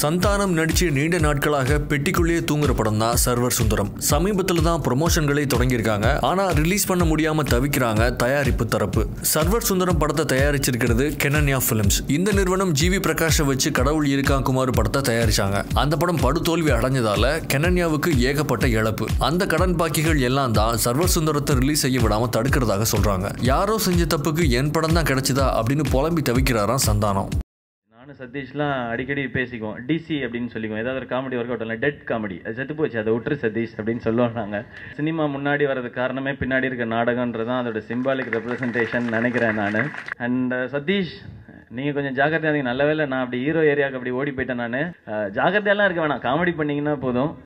சந்தானம் நடிச்சு நீண்ட நாட்களாக பெட்டிக்குள்ளே தூங்குற படம் தான் சர்வர் சுந்தரம். சமீபத்துல தான் ப்ரமோஷன்களை தொடங்கியிருக்காங்க. ஆனா ரிலீஸ் பண்ண முடியாம தவிக்கிறாங்க தயாரிப்பு தரப்பு. சர்வர் சுந்தரம் படத்தை தயாரிச்சிருக்கிறது கெனன்யா ஃபிலிம்ஸ். இந்த நிறுவனம் ஜிவி பிரகாஷ் வச்சு கடவுள் இருக்கா குமார் படத்தை தயாரிச்சாங்க. அந்த படம் படுதோல்வி அடைஞ்சதால கெனன்யாவுக்கு ஏகப்பட்ட இழப்பு. அந்த கடன் பாக்கிகள் எல்லாம் தான் சர்வர் சுந்தரத்தை ரிலீஸ் செய்ய விடாம தடுக்கிறதாக சொல்றாங்க. யாரோ செஞ்ச தப்புக்கு என் படம் தான் கிடைச்சதா அப்படின்னு புலம்பி தவிக்கிறாராம் சந்தானம். நானும் சதீஷ்லாம் அடிக்கடி பேசிக்குவோம், டிசி அப்படின்னு சொல்லிக்குவோம். ஏதாவது ஒரு காமெடி ஒர்க் அவுட் இல்லை, டெட் காமெடி, அது செத்து போச்சு, அதை விட்டுரு சதீஷ் அப்படின்னு சொல்லுவோம் நாங்கள். சினிமா முன்னாடி வரது காரணமே பின்னாடி இருக்க நாடகன்றதான் அதோட சிம்பாலிக் ரெப்ரசன்டேஷன் நினைக்கிறேன் நான். அண்ட் சதீஷ் நீங்கள் கொஞ்சம் ஜாக்கிரதையாக இருந்தீங்க, நல்ல வேலை நான் அப்படி ஹீரோ ஏரியாவுக்கு அப்படி ஓடி போயிட்டேன். நான் ஜாக்கிரதையெல்லாம் இருக்க வேணாம், காமெடி பண்ணிங்கன்னா போதும்.